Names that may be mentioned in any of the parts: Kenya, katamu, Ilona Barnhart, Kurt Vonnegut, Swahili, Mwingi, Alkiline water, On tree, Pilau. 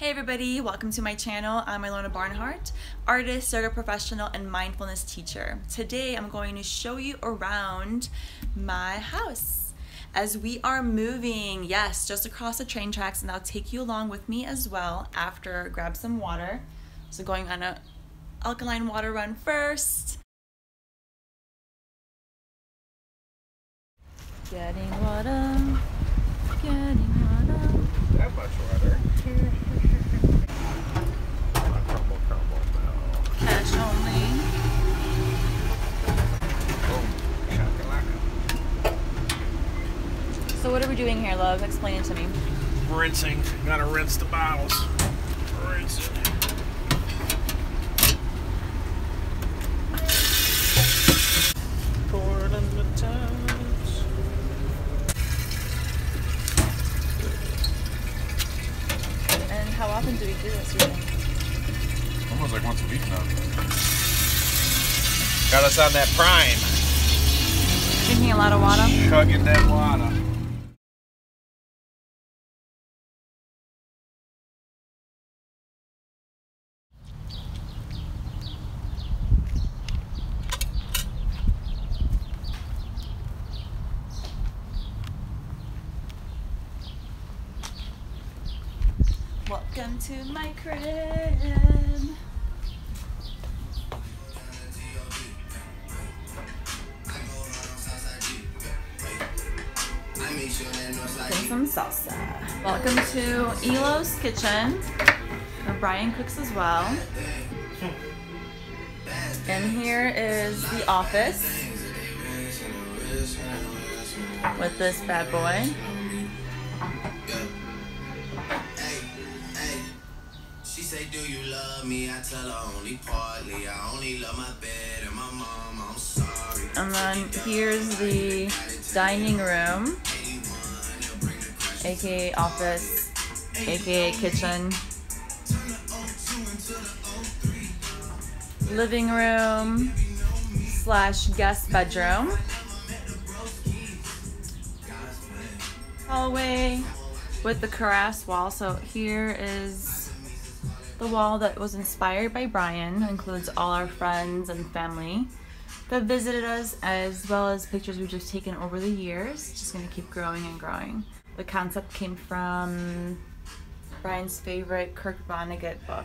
Hey everybody, welcome to my channel. I'm Ilona Barnhart, artist, yoga professional, and mindfulness teacher. Today I'm going to show you around my house as we are moving, yes, just across the train tracks, and I'll take you along with me as well after grab some water. So going on an alkaline water run first. Getting water, getting water. That much water. Cash only. So what are we doing here, love? Explain it to me. Rinsing. Gotta rinse the bottles. Rinse it. And how often do we do this, you think? Almost like once a week now. Got us on that prime. Drinking a lot of water. Chugging that water. Welcome to my crib. Some salsa. Welcome to Elo's kitchen. Brian cooks as well. And here is the office with this bad boy. She say, do you love me? I tell her only partly. I only love my bed and my mom. I'm sorry. And then here's the dining room. AKA office, AKA kitchen, living room / guest bedroom, hallway with the carafe wall. So here is the wall that was inspired by Brian. It includes all our friends and family that visited us, as well as pictures we've just taken over the years. Just gonna keep growing and growing. The concept came from Brian's favorite Kurt Vonnegut book.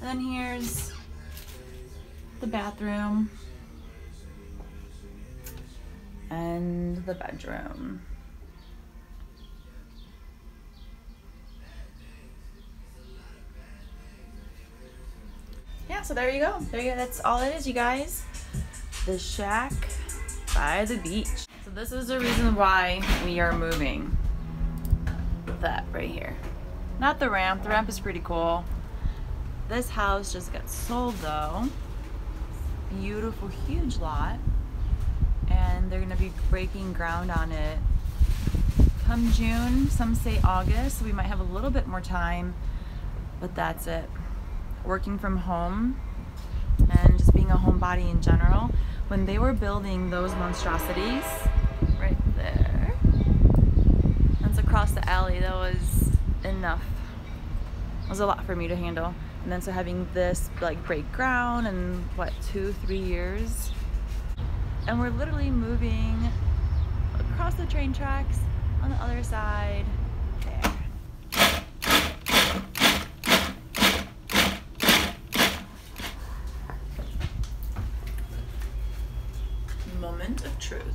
And then here's the bathroom and the bedroom. Yeah, so there you go. That's all it is, you guys. The shack by the beach. So this is the reason why we are moving. That right here, not the ramp. The ramp is pretty cool. This house just got sold though. Beautiful, huge lot, and they're gonna be breaking ground on it come June, some say August, so we might have a little bit more time, but that's it. Working from home and just being a homebody in general. When they were building those monstrosities right there across the alley, that was enough. It was a lot for me to handle. And then so having this like break ground in what, 2-3 years, and we're literally moving across the train tracks on the other side there. Moment of truth.